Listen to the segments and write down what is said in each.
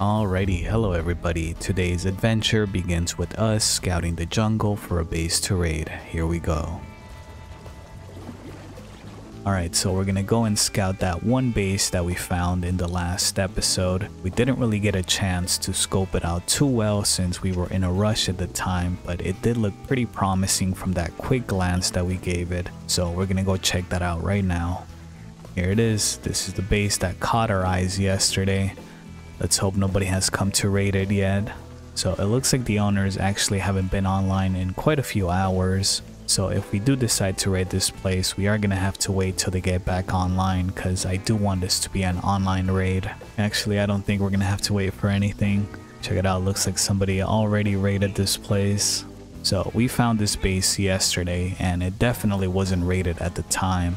Alrighty, hello everybody. Today's adventure begins with us scouting the jungle for a base to raid. Here we go. Alright, so we're gonna go and scout that one base that we found in the last episode. We didn't really get a chance to scope it out too well since we were in a rush at the time, but it did look pretty promising from that quick glance that we gave it. So we're gonna go check that out right now. Here it is. This is the base that caught our eyes yesterday. Let's hope nobody has come to raid it yet. So it looks like the owners actually haven't been online in quite a few hours. So if we do decide to raid this place, we are going to have to wait till they get back online, because I do want this to be an online raid. Actually, I don't think we're going to have to wait for anything. Check it out. Looks like somebody already raided this place. So we found this base yesterday and it definitely wasn't raided at the time.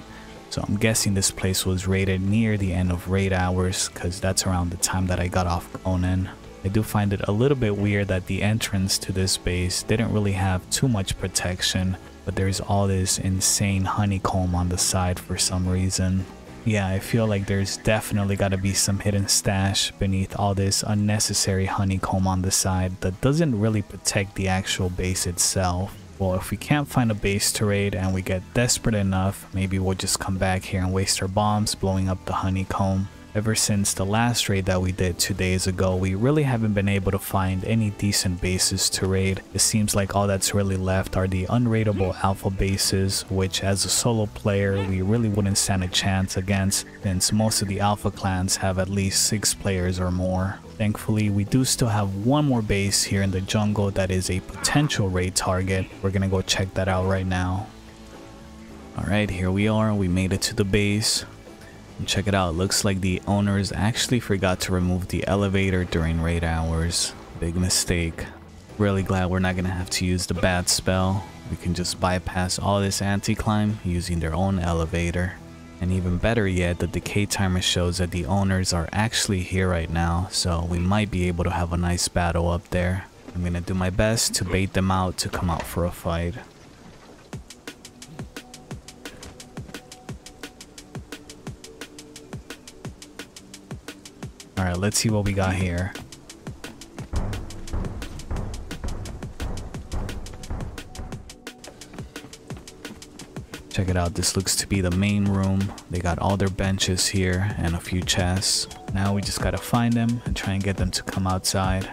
So I'm guessing this place was raided near the end of raid hours, because that's around the time that I got off Conan. I do find it a little bit weird that the entrance to this base didn't really have too much protection, but there's all this insane honeycomb on the side for some reason. Yeah, I feel like there's definitely got to be some hidden stash beneath all this unnecessary honeycomb on the side that doesn't really protect the actual base itself. Well, if we can't find a base to raid and we get desperate enough, maybe we'll just come back here and waste our bombs blowing up the honeycomb. Ever since the last raid that we did 2 days ago, we really haven't been able to find any decent bases to raid. It seems like all that's really left are the unraidable alpha bases, which as a solo player, we really wouldn't stand a chance against, since most of the alpha clans have at least 6 players or more. Thankfully, we do still have one more base here in the jungle that is a potential raid target. We're gonna go check that out right now. Alright, here we are. We made it to the base. And check it out. Looks like the owners actually forgot to remove the elevator during raid hours. Big mistake. Really glad we're not gonna have to use the bat spell. We can just bypass all this anti-climb using their own elevator. And even better yet, the decay timer shows that the owners are actually here right now, so we might be able to have a nice battle up there. I'm gonna do my best to bait them out to come out for a fight. Alright, let's see what we got here. Check it out, this looks to be the main room. They got all their benches here and a few chests. Now we just gotta find them and try and get them to come outside.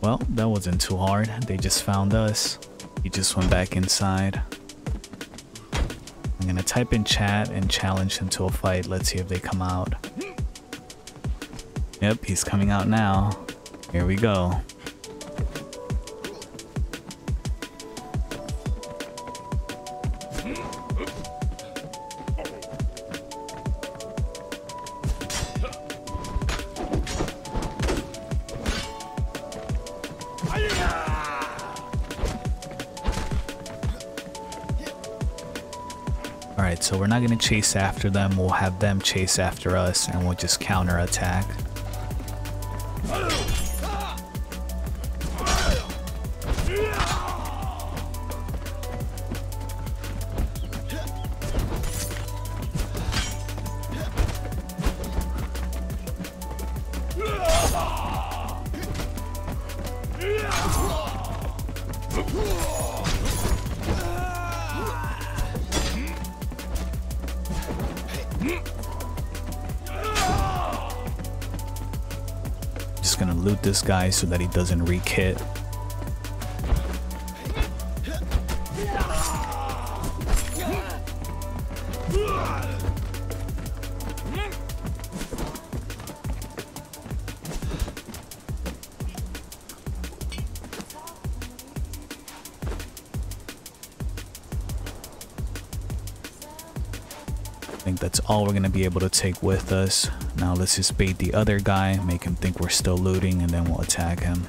Well, that wasn't too hard. They just found us. We just went back inside. I'm gonna type in chat and challenge them to a fight. Let's see if they come out. Yep, he's coming out now. Here we go. Alright, so we're not going to chase after them, we'll have them chase after us and we'll just counter-attack. Just gonna loot this guy so that he doesn't re-kit. I think that's all we're gonna be able to take with us. Now let's just bait the other guy, make him think we're still looting, and then we'll attack him.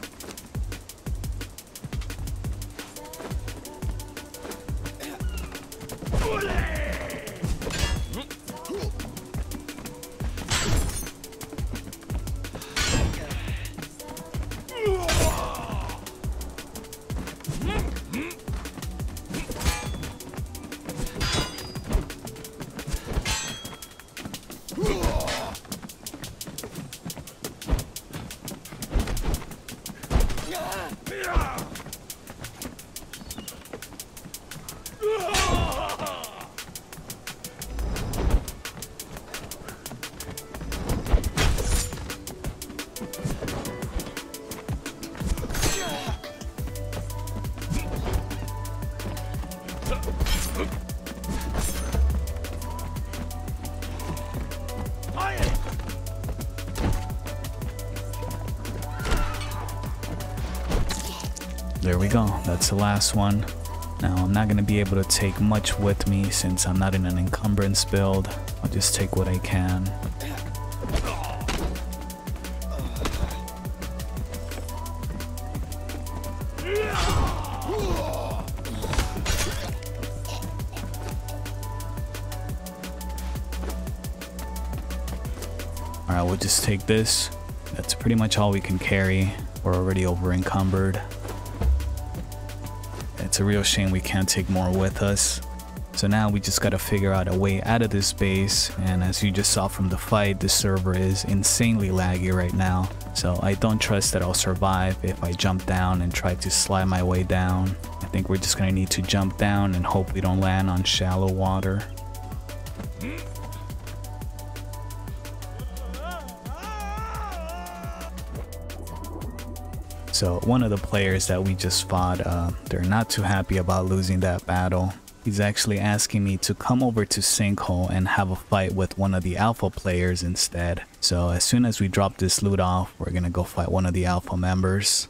There we go, that's the last one. Now I'm not going to be able to take much with me since I'm not in an encumbrance build. I'll just take what I can. Alright, we'll just take this. That's pretty much all we can carry. We're already over encumbered. It's a real shame we can't take more with us. So now we just gotta figure out a way out of this base, and as you just saw from the fight, the server is insanely laggy right now. So I don't trust that I'll survive if I jump down and try to slide my way down. I think we're just gonna need to jump down and hope we don't land on shallow water. So one of the players that we just fought, they're not too happy about losing that battle. He's actually asking me to come over to Sinkhole and have a fight with one of the alpha players instead. So as soon as we drop this loot off, we're gonna go fight one of the alpha members.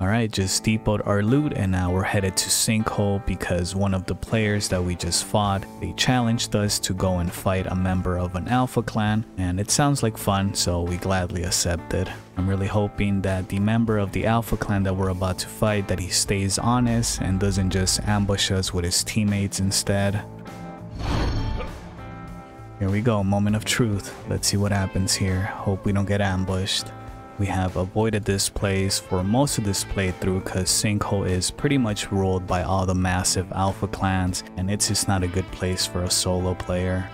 Alright, just depot our loot and now we're headed to Sinkhole because one of the players that we just fought, they challenged us to go and fight a member of an alpha clan, and it sounds like fun, so we gladly accepted. I'm really hoping that the member of the alpha clan that we're about to fight, that he stays honest and doesn't just ambush us with his teammates instead. Here we go, moment of truth. Let's see what happens here. Hope we don't get ambushed. We have avoided this place for most of this playthrough because Sinkhole is pretty much ruled by all the massive alpha clans, and it's just not a good place for a solo player.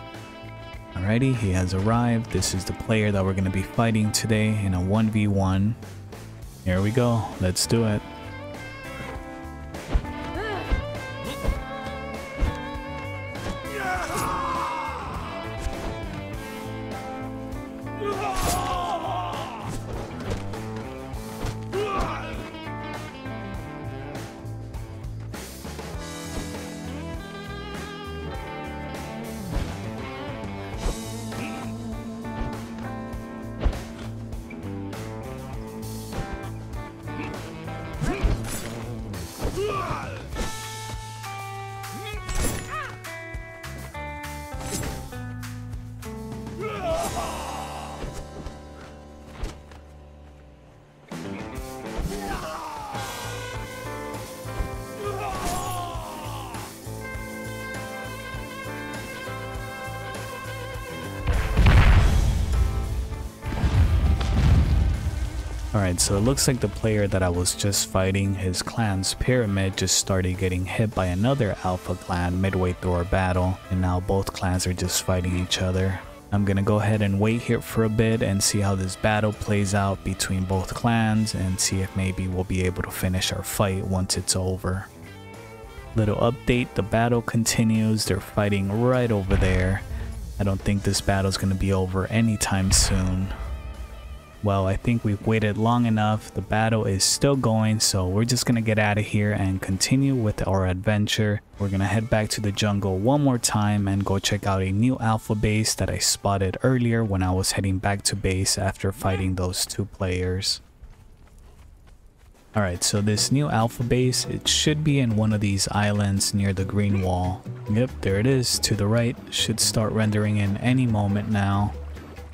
Alrighty, he has arrived. This is the player that we're going to be fighting today in a 1v1. Here we go, let's do it. Alright, so it looks like the player that I was just fighting, his clan's pyramid just started getting hit by another alpha clan midway through our battle, and now both clans are just fighting each other. I'm gonna go ahead and wait here for a bit and see how this battle plays out between both clans and see if maybe we'll be able to finish our fight once it's over. Little update, the battle continues, they're fighting right over there. I don't think this battle's gonna be over anytime soon. Well, I think we've waited long enough, the battle is still going, so we're just gonna get out of here and continue with our adventure. We're gonna head back to the jungle one more time and go check out a new alpha base that I spotted earlier when I was heading back to base after fighting those two players. Alright, so this new alpha base, it should be in one of these islands near the green wall. Yep, there it is, to the right, should start rendering in any moment now.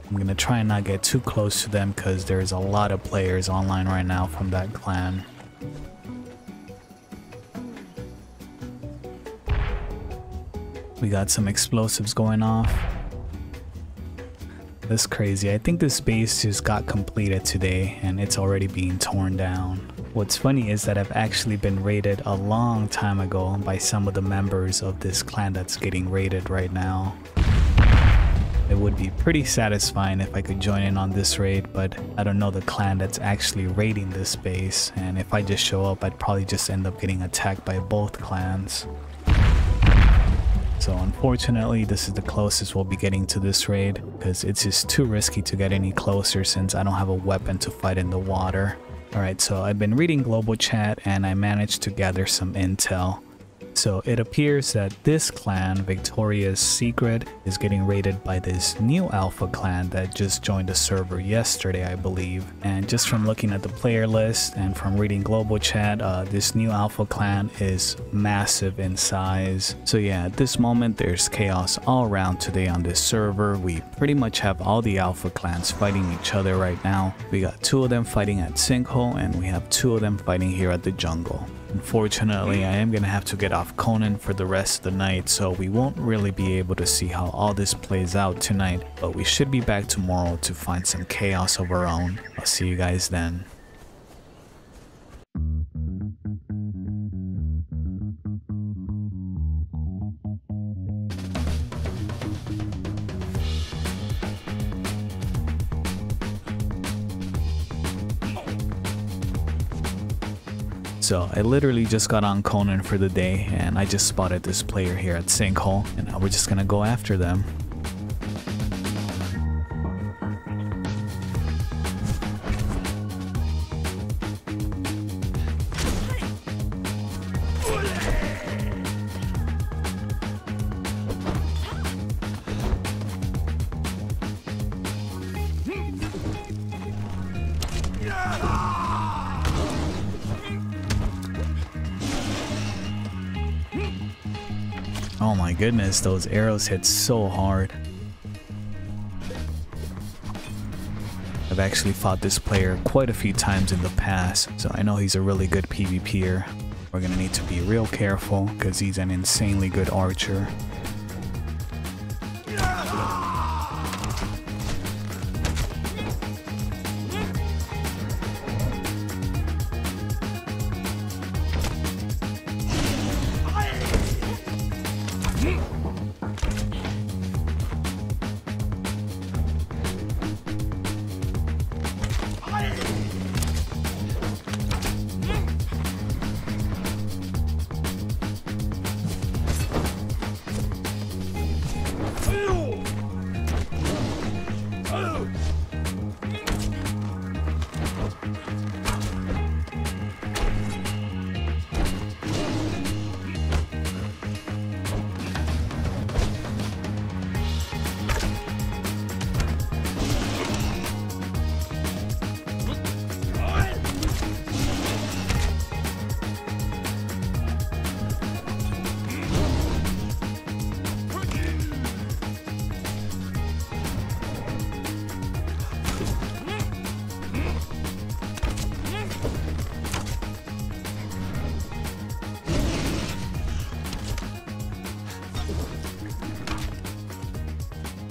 I'm gonna try and not get too close to them because there's a lot of players online right now from that clan. We got some explosives going off. That's crazy. I think this base just got completed today and it's already being torn down. What's funny is that I've actually been raided a long time ago by some of the members of this clan that's getting raided right now. It would be pretty satisfying if I could join in on this raid, but I don't know the clan that's actually raiding this base, and if I just show up, I'd probably just end up getting attacked by both clans. So unfortunately, this is the closest we'll be getting to this raid, because it's just too risky to get any closer since I don't have a weapon to fight in the water. Alright, so I've been reading global chat and I managed to gather some intel. So it appears that this clan, Victoria's Secret, is getting raided by this new alpha clan that just joined the server yesterday, I believe. And just from looking at the player list and from reading global chat, this new alpha clan is massive in size. So yeah, at this moment, there's chaos all around today on this server. We pretty much have all the alpha clans fighting each other right now. We got two of them fighting at Sinkhole and we have two of them fighting here at the jungle. Unfortunately, I am going to have to get off Conan for the rest of the night, so we won't really be able to see how all this plays out tonight, but we should be back tomorrow to find some chaos of our own. I'll see you guys then. So I literally just got on Conan for the day and I just spotted this player here at Sinkhole and now we're just gonna go after them. Oh my goodness, those arrows hit so hard. I've actually fought this player quite a few times in the past, so I know he's a really good PvPer. We're gonna need to be real careful because he's an insanely good archer.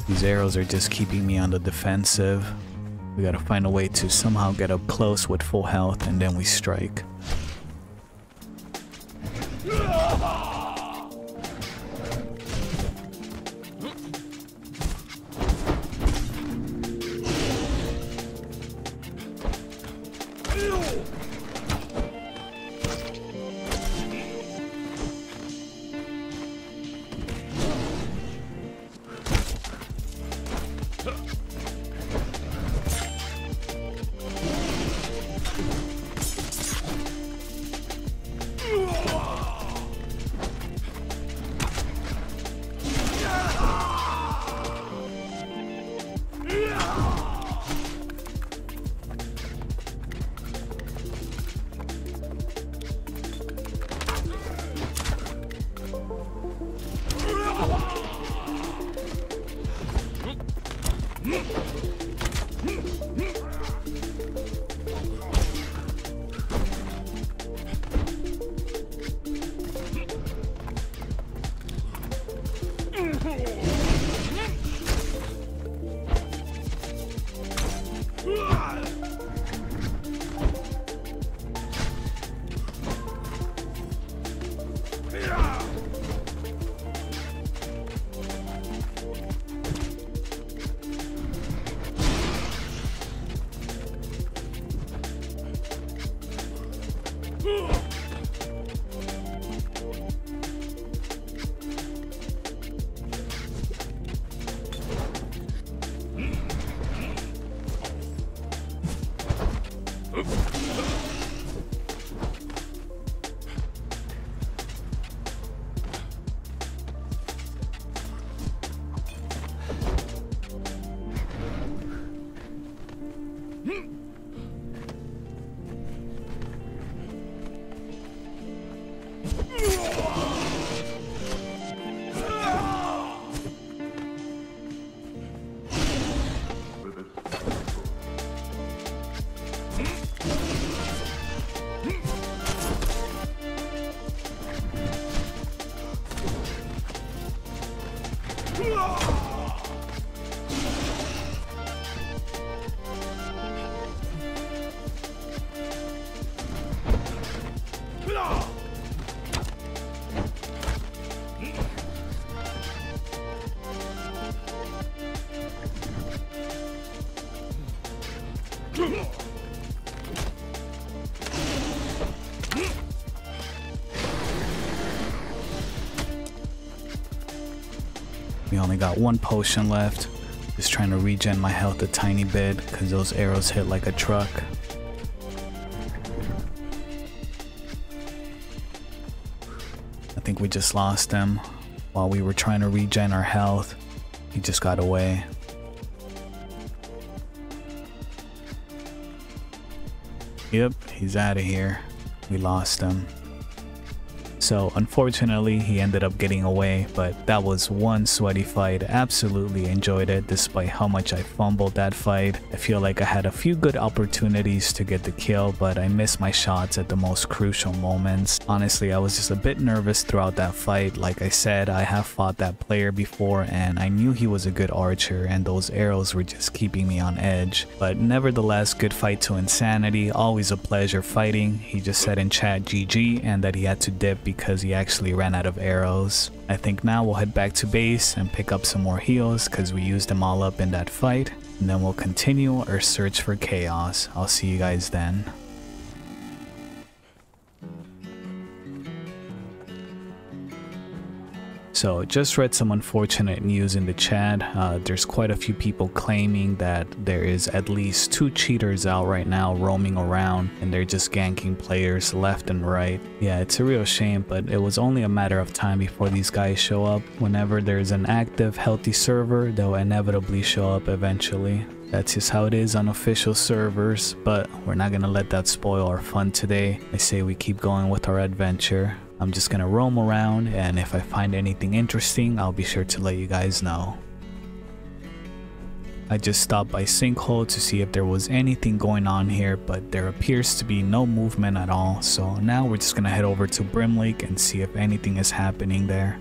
These arrows are just keeping me on the defensive. We gotta find a way to somehow get up close with full health and then we strike. Oops. We only got one potion left. Just trying to regen my health a tiny bit because those arrows hit like a truck. I think we just lost him. While we were trying to regen our health, he just got away. Yep, he's out of here. We lost him. So unfortunately, he ended up getting away, but that was one sweaty fight. Absolutely enjoyed it despite how much I fumbled that fight. I feel like I had a few good opportunities to get the kill, but I missed my shots at the most crucial moments. Honestly, I was just a bit nervous throughout that fight. Like I said, I have fought that player before and I knew he was a good archer and those arrows were just keeping me on edge. But nevertheless, good fight to Insanity. Always a pleasure fighting. He just said in chat GG and that he had to dip because he actually ran out of arrows. I think now we'll head back to base and pick up some more heals because we used them all up in that fight, and then we'll continue our search for chaos. I'll see you guys then. So just read some unfortunate news in the chat. There's quite a few people claiming that there is at least 2 cheaters out right now roaming around and they're just ganking players left and right. Yeah, it's a real shame, but it was only a matter of time before these guys show up. Whenever there's an active, healthy server, they'll inevitably show up eventually. That's just how it is on official servers, but we're not gonna let that spoil our fun today. I say we keep going with our adventure. I'm just gonna roam around, and if I find anything interesting, I'll be sure to let you guys know. I just stopped by Sinkhole to see if there was anything going on here, but there appears to be no movement at all, so now we're just gonna head over to Brim Lake and see if anything is happening there.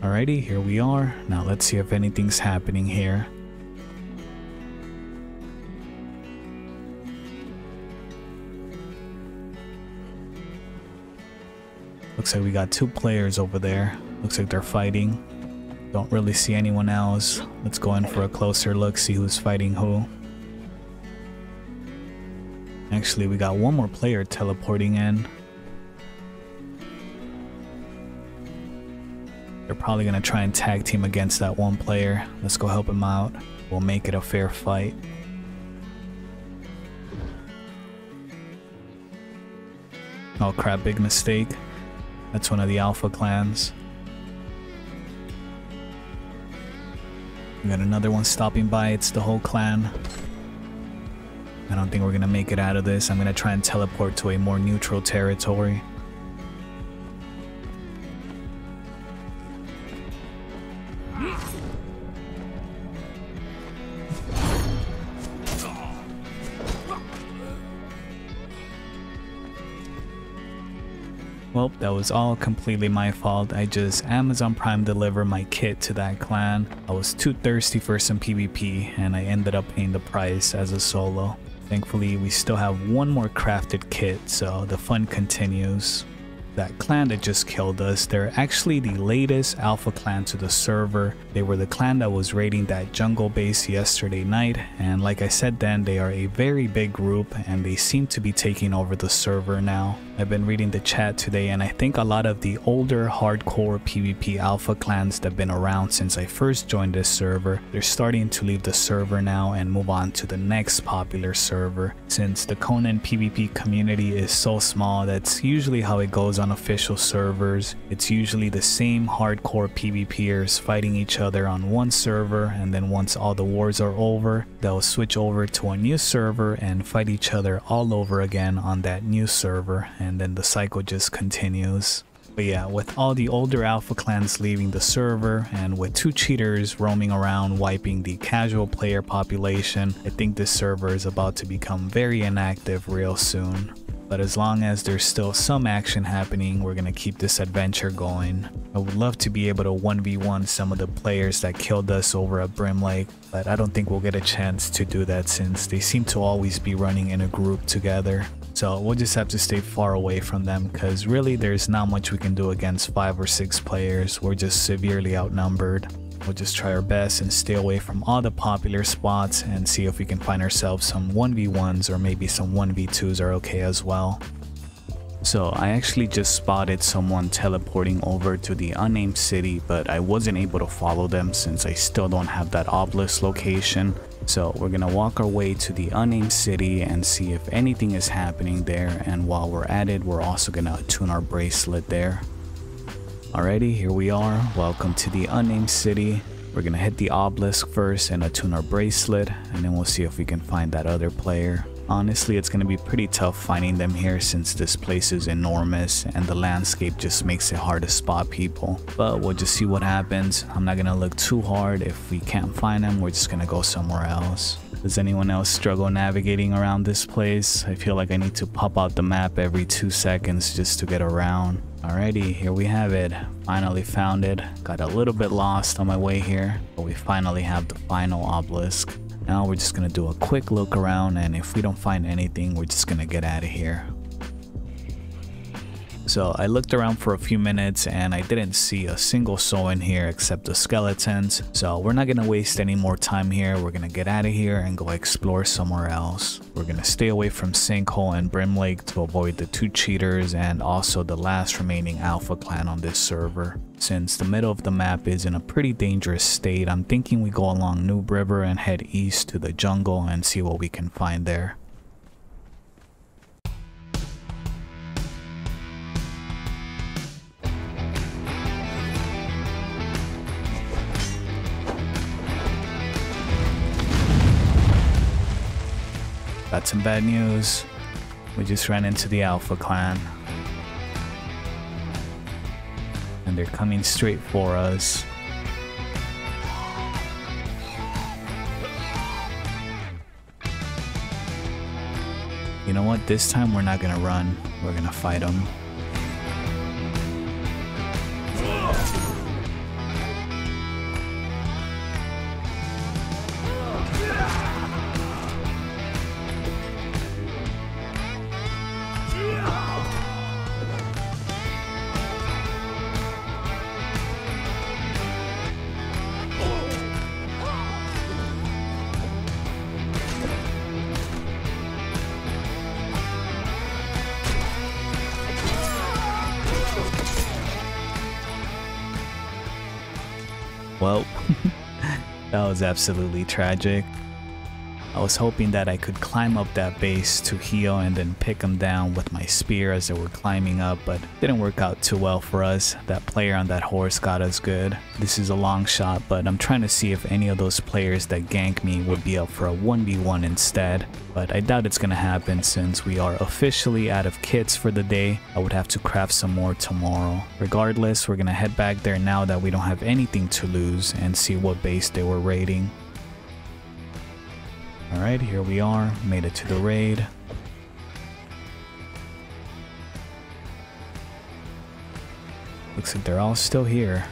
Alrighty, here we are. Now let's see if anything's happening here. Looks like we got 2 players over there. Looks like they're fighting. Don't really see anyone else. Let's go in for a closer look, see who's fighting who. Actually, we got one more player teleporting in. They're probably gonna try and tag team against that one player. Let's go help him out. We'll make it a fair fight. Oh crap, big mistake. That's one of the alpha clans. We got another one stopping by. It's the whole clan. I don't think we're gonna make it out of this. I'm gonna try and teleport to a more neutral territory. Well, that was all completely my fault. I just Amazon Prime delivered my kit to that clan. I was too thirsty for some PvP and I ended up paying the price as a solo. Thankfully, we still have one more crafted kit, so the fun continues. That clan that just killed us, they're actually the latest alpha clan to the server. They were the clan that was raiding that jungle base yesterday night, and like I said then, they are a very big group and they seem to be taking over the server now. I've been reading the chat today and I think a lot of the older hardcore PvP alpha clans that have been around since I first joined this server, they're starting to leave the server now and move on to the next popular server. Since the Conan PvP community is so small, that's usually how it goes on official servers. It's usually the same hardcore PvPers fighting each other on one server, and then once all the wars are over, they'll switch over to a new server and fight each other all over again on that new server. And then the cycle just continues. But yeah, with all the older alpha clans leaving the server and with two cheaters roaming around wiping the casual player population, I think this server is about to become very inactive real soon. But as long as there's still some action happening, we're gonna keep this adventure going. I would love to be able to 1v1 some of the players that killed us over at Brim Lake, but I don't think we'll get a chance to do that since they seem to always be running in a group together. So we'll just have to stay far away from them because really there's not much we can do against 5 or 6 players. We're just severely outnumbered. We'll just try our best and stay away from all the popular spots and see if we can find ourselves some 1v1s or maybe some 1v2s are okay as well. So I actually just spotted someone teleporting over to the unnamed city, but I wasn't able to follow them since I still don't have that obelisk location. So we're gonna walk our way to the unnamed city and see if anything is happening there, and while we're at it we're also gonna attune our bracelet there. Alrighty, here we are. Welcome to the unnamed city. We're gonna hit the obelisk first and attune our bracelet, and then we'll see if we can find that other player. Honestly, it's gonna be pretty tough finding them here since this place is enormous and the landscape just makes it hard to spot people. But we'll just see what happens. I'm not gonna look too hard. If we can't find them, we're just gonna go somewhere else. Does anyone else struggle navigating around this place? I feel like I need to pop out the map every 2 seconds just to get around. Alrighty, here we have it. Finally found it. Got a little bit lost on my way here, but we finally have the final obelisk. Now we're just gonna do a quick look around, and if we don't find anything, we're just gonna get out of here. So I looked around for a few minutes and I didn't see a single soul in here except the skeletons. So we're not gonna waste any more time here. We're gonna get out of here and go explore somewhere else. We're gonna stay away from Sinkhole and Brim Lake to avoid the two cheaters and also the last remaining alpha clan on this server. Since the middle of the map is in a pretty dangerous state, I'm thinking we go along Noob River and head east to the jungle and see what we can find there. Got some bad news. We just ran into the Alpha Clan. And they're coming straight for us. You know what? This time we're not gonna run. We're gonna fight them. Well, that was absolutely tragic. I was hoping that I could climb up that base to heal and then pick them down with my spear as they were climbing up, but didn't work out too well for us. That player on that horse got us good. This is a long shot, but I'm trying to see if any of those players that gank me would be up for a 1v1 instead. But I doubt it's gonna happen since we are officially out of kits for the day. I would have to craft some more tomorrow. Regardless, we're gonna head back there now that we don't have anything to lose and see what base they were raiding. Alright, here we are. Made it to the raid. Looks like they're all still here.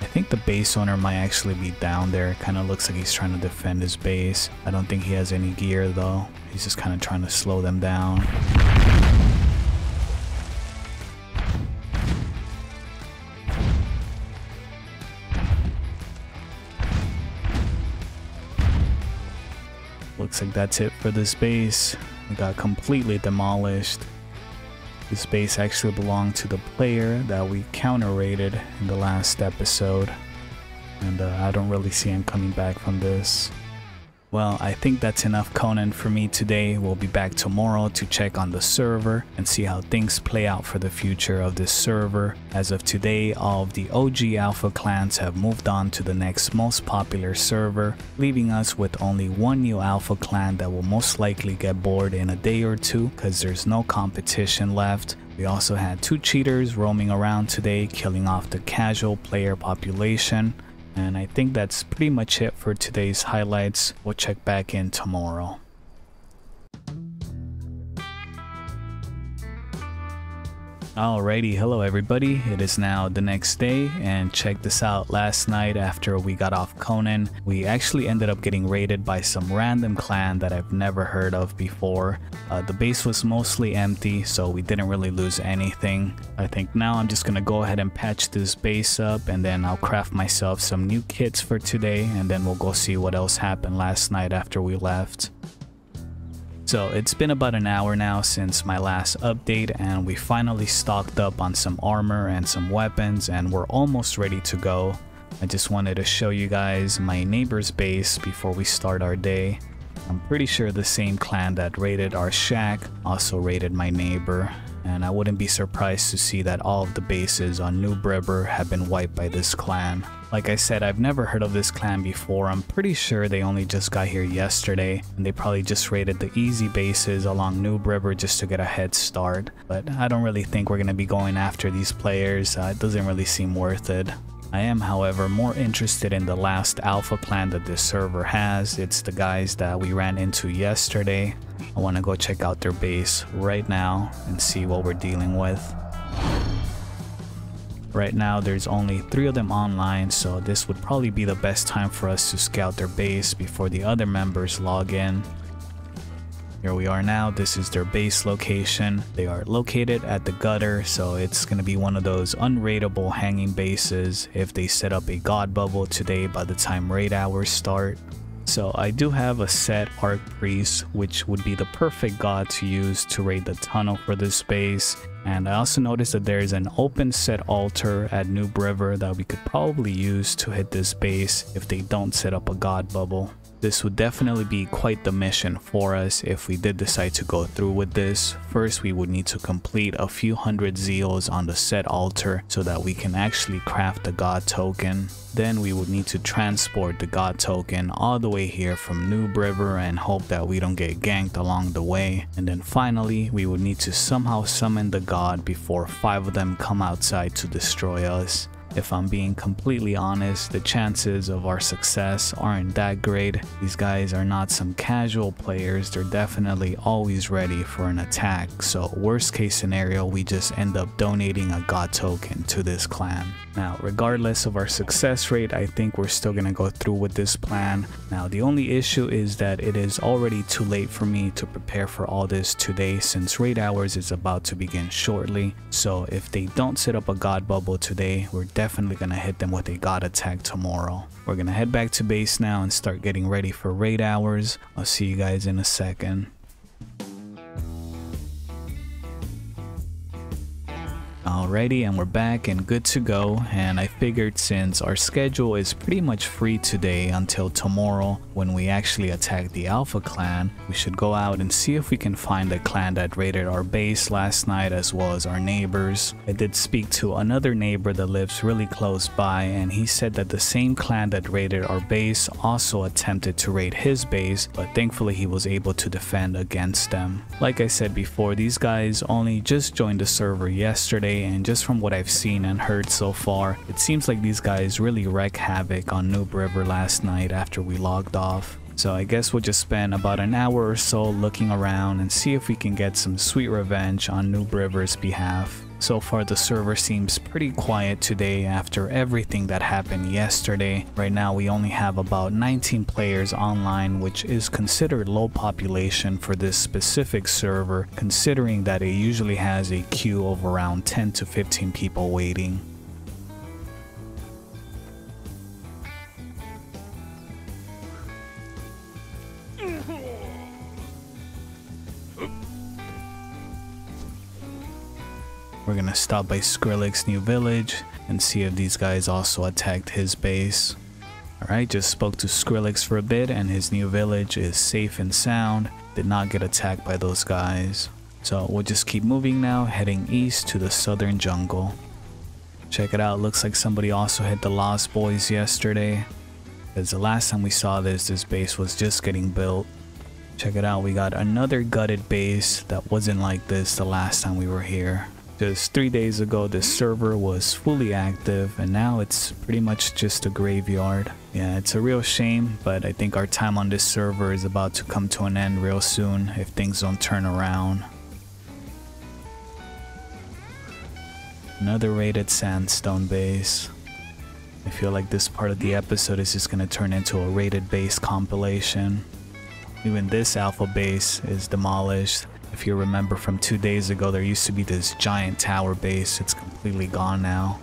I think the base owner might actually be down there. It kind of looks like he's trying to defend his base. I don't think he has any gear though. He's just kind of trying to slow them down. Looks like that's it for this base. We got completely demolished. This base actually belonged to the player that we counter-raided in the last episode, and I don't really see him coming back from this. Well, I think that's enough Conan for me today. We'll be back tomorrow to check on the server and see how things play out for the future of this server. As of today, all of the OG Alpha clans have moved on to the next most popular server, leaving us with only one new Alpha clan that will most likely get bored in a day or two because there's no competition left. We also had two cheaters roaming around today, killing off the casual player population. And I think that's pretty much it for today's highlights. We'll check back in tomorrow. Alrighty, hello everybody. It is now the next day, and check this out. Last night after we got off Conan, we actually ended up getting raided by some random clan that I've never heard of before. The base was mostly empty, so we didn't really lose anything. I think now I'm just gonna go ahead and patch this base up, and then I'll craft myself some new kits for today, and then we'll go see what else happened last night after we left. So it's been about an hour now since my last update, and we finally stocked up on some armor and some weapons, and we're almost ready to go. I just wanted to show you guys my neighbor's base before we start our day. I'm pretty sure the same clan that raided our shack also raided my neighbor, and I wouldn't be surprised to see that all of the bases on Noob River have been wiped by this clan. Like I said, I've never heard of this clan before. I'm pretty sure they only just got here yesterday, and they probably just raided the easy bases along Noob River just to get a head start. But I don't really think we're going to be going after these players. It doesn't really seem worth it. I am, however, more interested in the last alpha clan that this server has. It's the guys that we ran into yesterday. I want to go check out their base right now and see what we're dealing with. Right now there's only 3 of them online, so this would probably be the best time for us to scout their base before the other members log in. Here we are now. This is their base location. They are located at the gutter, so it's going to be one of those unraidable hanging bases if they set up a god bubble today by the time raid hours start. So I do have a set Arch Priest, which would be the perfect god to use to raid the tunnel for this base. And I also noticed that there's an open set altar at Noob River that we could probably use to hit this base if they don't set up a god bubble. This would definitely be quite the mission for us if we did decide to go through with this. First, we would need to complete a few hundred zeals on the set altar so that we can actually craft the god token. Then we would need to transport the god token all the way here from Noob River and hope that we don't get ganked along the way. And then finally, we would need to somehow summon the god before 5 of them come outside to destroy us. If I'm being completely honest, the chances of our success aren't that great. These guys are not some casual players. They're definitely always ready for an attack. So worst case scenario, we just end up donating a god token to this clan. Now, regardless of our success rate, I think we're still going to go through with this plan. Now, the only issue is that it is already too late for me to prepare for all this today since raid hours is about to begin shortly. So if they don't set up a god bubble today, we're definitely going to hit them with a god attack tomorrow. We're going to head back to base now and start getting ready for raid hours. I'll see you guys in a second. Alrighty, and we're back and good to go, and I figured since our schedule is pretty much free today until tomorrow when we actually attack the Alpha clan, we should go out and see if we can find the clan that raided our base last night as well as our neighbors. I did speak to another neighbor that lives really close by, and he said that the same clan that raided our base also attempted to raid his base, but thankfully he was able to defend against them. Like I said before, these guys only just joined the server yesterday, and just from what I've seen and heard so far, it seems like these guys really wreak havoc on Noob River last night after we logged off. So I guess we'll just spend about an hour or so looking around and see if we can get some sweet revenge on Noob River's behalf. So far the server seems pretty quiet today after everything that happened yesterday. Right now we only have about 19 players online, which is considered low population for this specific server considering that it usually has a queue of around 10 to 15 people waiting. We're gonna stop by Skrillex's new village and see if these guys also attacked his base. Alright, just spoke to Skrillex for a bit and his new village is safe and sound. Did not get attacked by those guys. So we'll just keep moving now, heading east to the southern jungle. Check it out, looks like somebody also hit the Lost Boys yesterday. Because the last time we saw this base was just getting built. Check it out, we got another gutted base that wasn't like this the last time we were here. Just 3 days ago, the server was fully active, and now it's pretty much just a graveyard. Yeah, it's a real shame, but I think our time on this server is about to come to an end real soon if things don't turn around. Another raided sandstone base. I feel like this part of the episode is just going to turn into a raided base compilation. Even this alpha base is demolished. If you remember from 2 days ago, there used to be this giant tower base. It's completely gone now.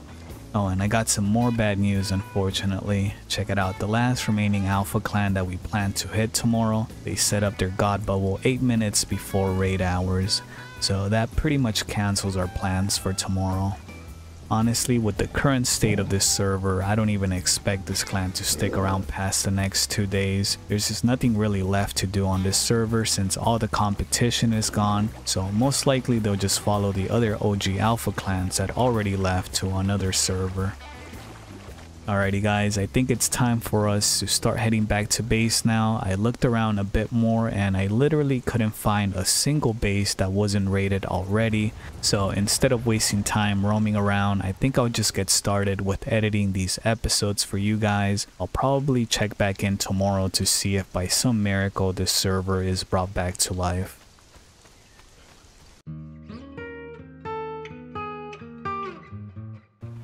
Oh, and I got some more bad news, unfortunately. Check it out. The last remaining alpha clan that we plan to hit tomorrow, they set up their god bubble 8 minutes before raid hours. So that pretty much cancels our plans for tomorrow. Honestly, with the current state of this server, I don't even expect this clan to stick around past the next 2 days. There's just nothing really left to do on this server since all the competition is gone, so most likely they'll just follow the other OG alpha clans that already left to another server. Alrighty guys, I think it's time for us to start heading back to base now. I looked around a bit more and I literally couldn't find a single base that wasn't raided already. So instead of wasting time roaming around, I think I'll just get started with editing these episodes for you guys. I'll probably check back in tomorrow to see if by some miracle this server is brought back to life.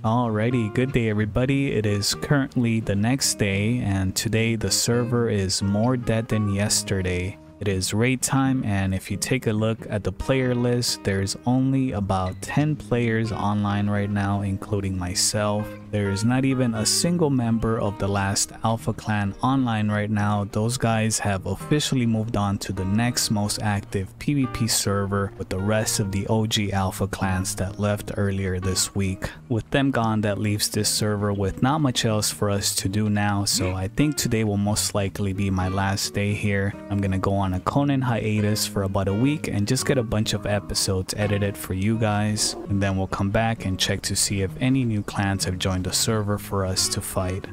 Alrighty, good day everybody. It is currently the next day and today the server is more dead than yesterday. It is raid time and if you take a look at the player list, there's only about 10 players online right now, including myself. There is not even a single member of the last alpha clan online right now. Those guys have officially moved on to the next most active PvP server with the rest of the OG alpha clans that left earlier this week. With them gone, that leaves this server with not much else for us to do now, so I think today will most likely be my last day here. I'm gonna go on a Conan hiatus for about a week and just get a bunch of episodes edited for you guys, and then we'll come back and check to see if any new clans have joined the server for us to fight.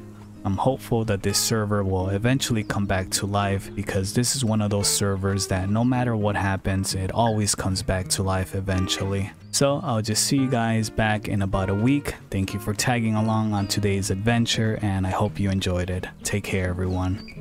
I'm hopeful that this server will eventually come back to life because this is one of those servers that no matter what happens, it always comes back to life eventually. So I'll just see you guys back in about a week. Thank you for tagging along on today's adventure and I hope you enjoyed it. Take care everyone.